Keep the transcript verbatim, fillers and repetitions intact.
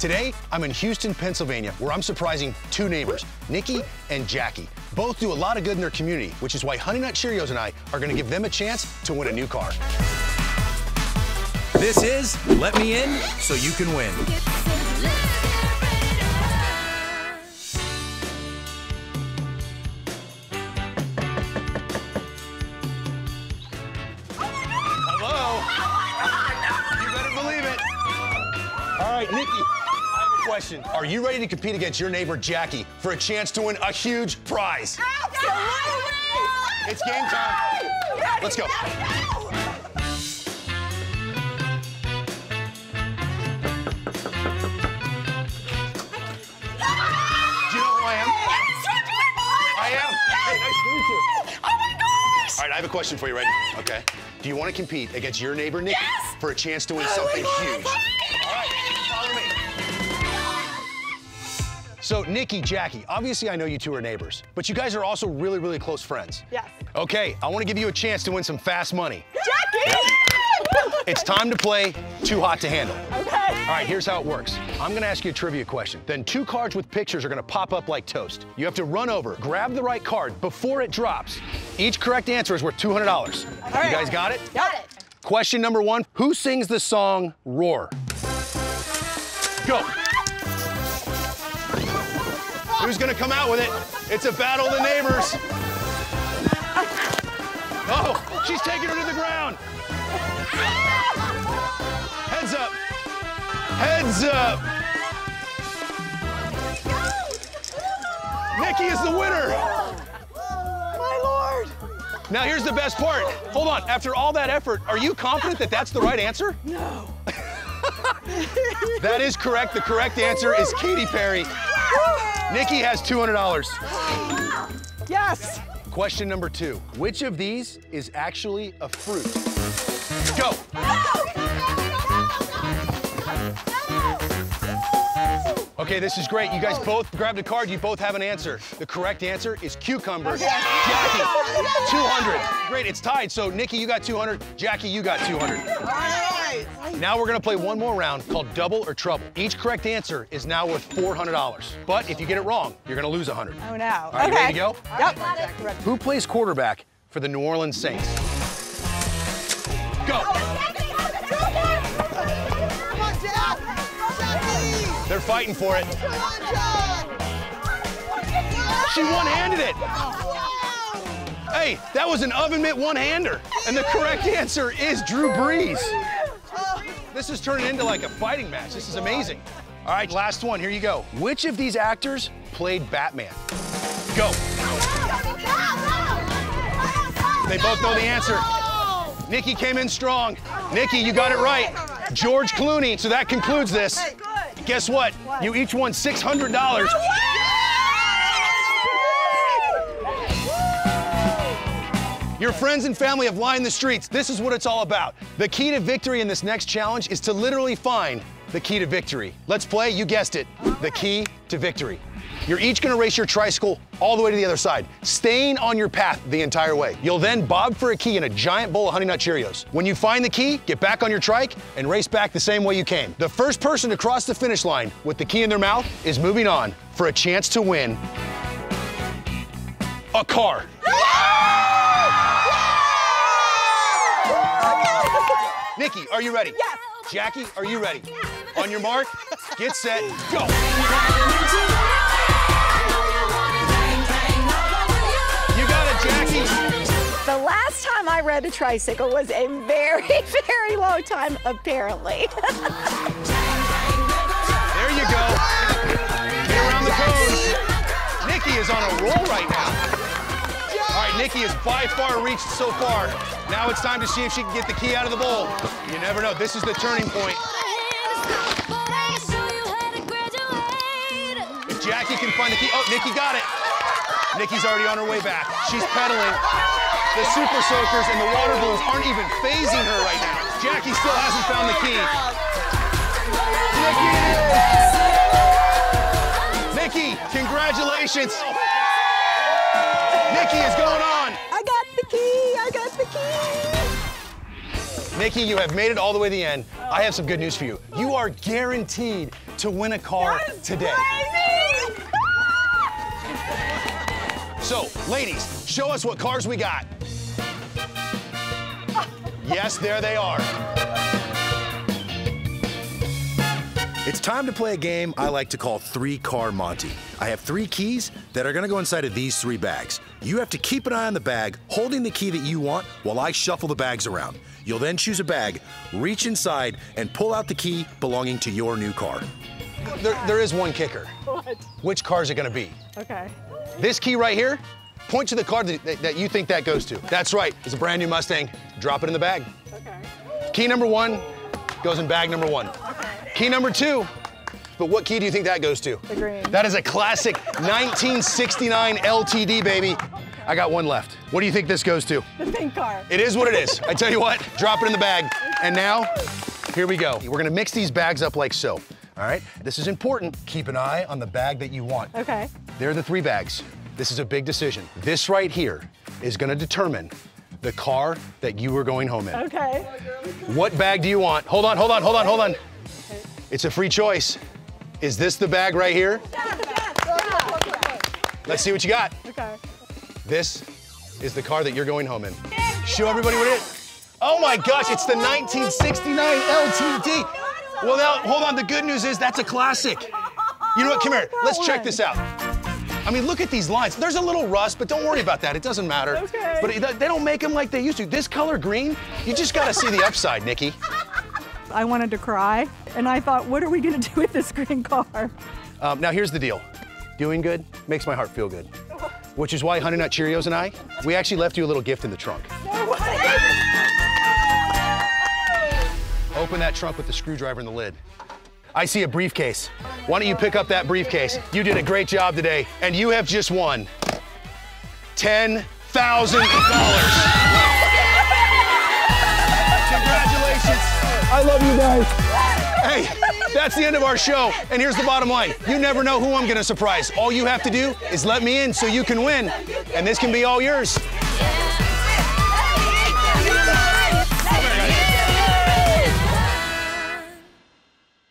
Today, I'm in Houston, Pennsylvania, where I'm surprising two neighbors, Nikki and Jackie. Both do a lot of good in their community, which is why Honey Nut Cheerios and I are gonna give them a chance to win a new car. This is Let Me In So You Can Win. Are you ready to compete against your neighbor, Jackie, for a chance to win a huge prize? Absolutely! It's game time. Ready, Let's go. Ready, go. Do you know who I am? It's George Clooney! I am. Hey, nice to meet you. Oh, my gosh! All right, I have a question for you, right? Now. Okay. Do you want to compete against your neighbor, Nikki, yes. for a chance to win oh, something huge? All right, follow me. So, Nikki, Jackie, obviously I know you two are neighbors, but you guys are also really, really close friends. Yes. Okay, I want to give you a chance to win some fast money. Jackie! It's time to play Too Hot to Handle. Okay. All right, here's how it works. I'm going to ask you a trivia question. Then two cards with pictures are going to pop up like toast. You have to run over, grab the right card before it drops. Each correct answer is worth two hundred dollars. All right. You guys got it? Got it. Question number one, who sings the song Roar? Go. Who's gonna come out with it? It's a battle of the neighbors. Oh, she's taking her to the ground. Heads up. Heads up. Nikki is the winner. My lord. Now here's the best part. Hold on, after all that effort, are you confident that that's the right answer? No. That is correct. The correct answer is Katy Perry. Nikki has two hundred dollars. Yes. Question number two. Which of these is actually a fruit? Go. Okay, this is great. You guys both grabbed a card. You both have an answer. The correct answer is cucumber. Jackie, two hundred. Great, it's tied. So Nikki, you got two hundred. Jackie, you got two hundred. All right. Now we're gonna play one more round called Double or Trouble. Each correct answer is now worth four hundred dollars. But if you get it wrong, you're gonna lose one hundred. Oh no. All right, okay. You ready to go? Yep. Got it. Who plays quarterback for the New Orleans Saints? Go. Come on, Jack. They're fighting for it. Come on, Jack. She one-handed it. Hey, that was an oven mitt one-hander. And the correct answer is Drew Brees. This is turning into like a fighting match. This is amazing. All right, last one, here you go. Which of these actors played Batman? Go. They both know the answer. Nikki came in strong. Nikki, you got it right. George Clooney, so that concludes this. Guess what? You each won six hundred dollars. Your friends and family have lined the streets. This is what it's all about. The key to victory in this next challenge is to literally find the key to victory. Let's play, you guessed it, the key to victory. You're each gonna race your tricycle all the way to the other side, staying on your path the entire way. You'll then bob for a key in a giant bowl of Honey Nut Cheerios. When you find the key, get back on your trike and race back the same way you came. The first person to cross the finish line with the key in their mouth is moving on for a chance to win a car. Nikki, are you ready? Yes. Jackie, are you ready? On your mark, get set, go. You got it, Jackie. The last time I rode a tricycle was a very, very long time, apparently. There you go. Get around the cones. Nikki is on a roll right now. All right, Nikki has by far reached so far. Now it's time to see if she can get the key out of the bowl. You never know, this is the turning point. If Jackie can find the key, oh, Nikki got it. Nikki's already on her way back. She's pedaling. The super soakers and the water balloons aren't even phasing her right now. Jackie still hasn't found the key. Nikki! Nikki, congratulations. Nikki is going on. I got the key, I got the key. Nikki, you have made it all the way to the end. Oh. I have some good news for you. You are guaranteed to win a car That's today. Crazy. So, ladies, show us what cars we got. Yes, there they are. It's time to play a game I like to call Three Car Monty. I have three keys that are gonna go inside of these three bags. You have to keep an eye on the bag, holding the key that you want while I shuffle the bags around. You'll then choose a bag, reach inside, and pull out the key belonging to your new car. There, there is one kicker. What? Which car is it gonna be? Okay. This key right here, point to the car that, that, that you think that goes to. That's right, it's a brand new Mustang. Drop it in the bag. Okay. Key number one goes in bag number one. Okay. Key number two, but what key do you think that goes to? The green. That is a classic nineteen sixty-nine L T D, baby. I got one left. What do you think this goes to? The pink car. It is what it is. I tell you what, drop it in the bag. And now, here we go. We're gonna mix these bags up like so. All right, this is important. Keep an eye on the bag that you want. Okay. There are the three bags. This is a big decision. This right here is gonna determine the car that you are going home in. Okay. What bag do you want? Hold on, hold on, hold on, hold on. Okay. It's a free choice. Is this the bag right here? Yeah, yeah, yeah. Let's see what you got. Okay. This is the car that you're going home in. Yeah. Show everybody what it is. Oh my gosh, it's the nineteen sixty-nine L T D. Well, now, hold on, the good news is that's a classic. You know what, come here, let's check this out. I mean, look at these lines. There's a little rust, but don't worry about that, it doesn't matter. Okay. But it, they don't make them like they used to. This color green, you just gotta see the upside, Nikki. I wanted to cry, and I thought, what are we gonna do with this green car? Um, now, here's the deal. Doing good makes my heart feel good, which is why Honey Nut Cheerios and I, we actually left you a little gift in the trunk. No way. Open that trunk with the screwdriver in the lid. I see a briefcase. Why don't you pick up that briefcase? You did a great job today, and you have just won ten thousand dollars. Congratulations. I love you guys. Hey, that's the end of our show, and here's the bottom line. You never know who I'm gonna surprise. All you have to do is let me in so you can win, and this can be all yours.